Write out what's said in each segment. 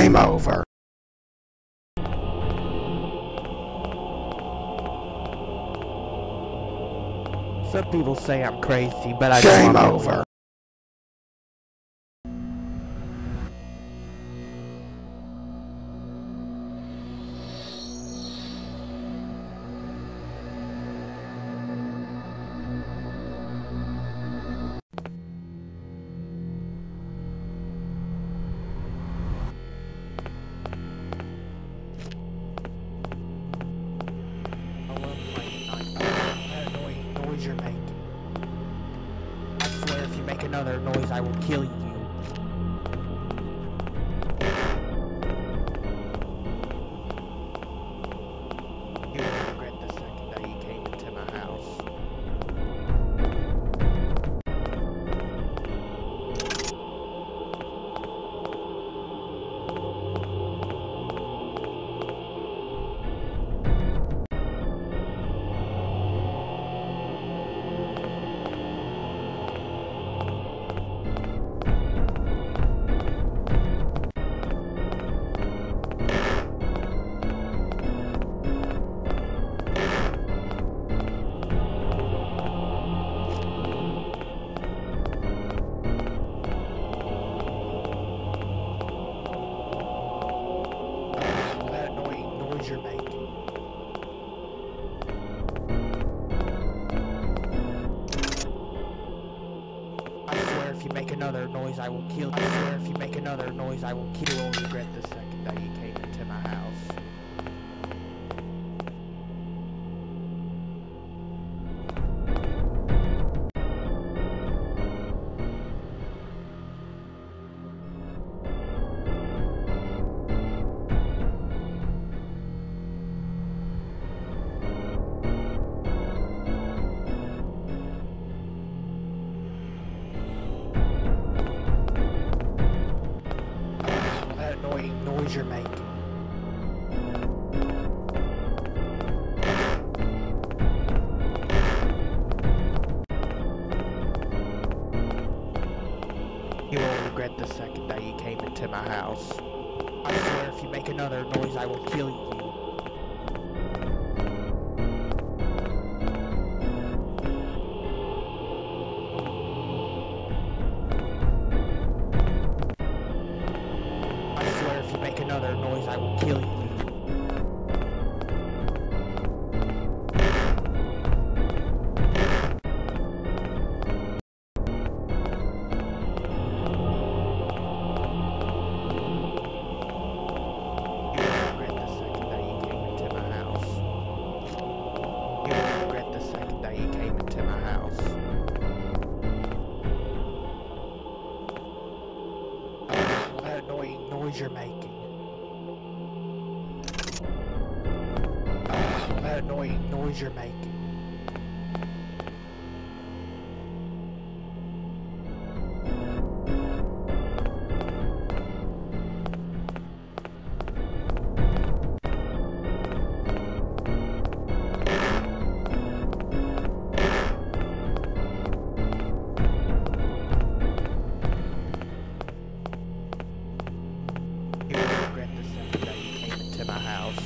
Game over. Some people say I'm crazy, but I don't. Game over. I will kill you. I swear if you make another noise, I will kill you. I'll regret the second that you came into my house. Noise you're making. You will regret the second day you came into my house. I swear if you make another noise, I will kill you. You're making. What that annoying noise you're making. My house.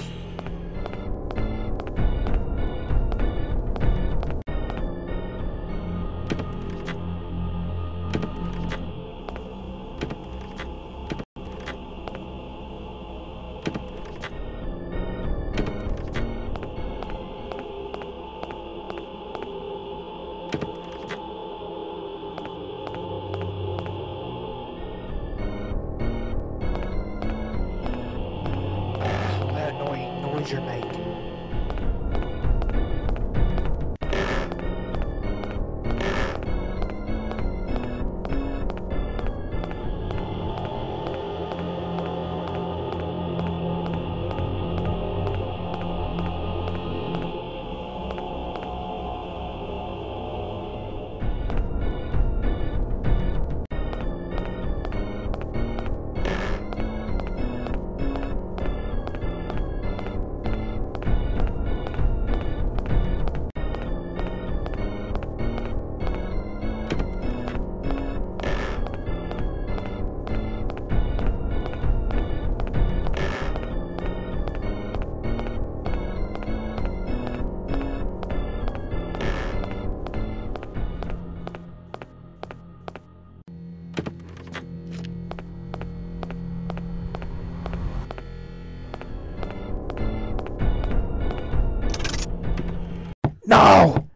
No!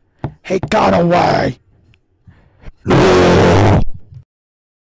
He got away! No!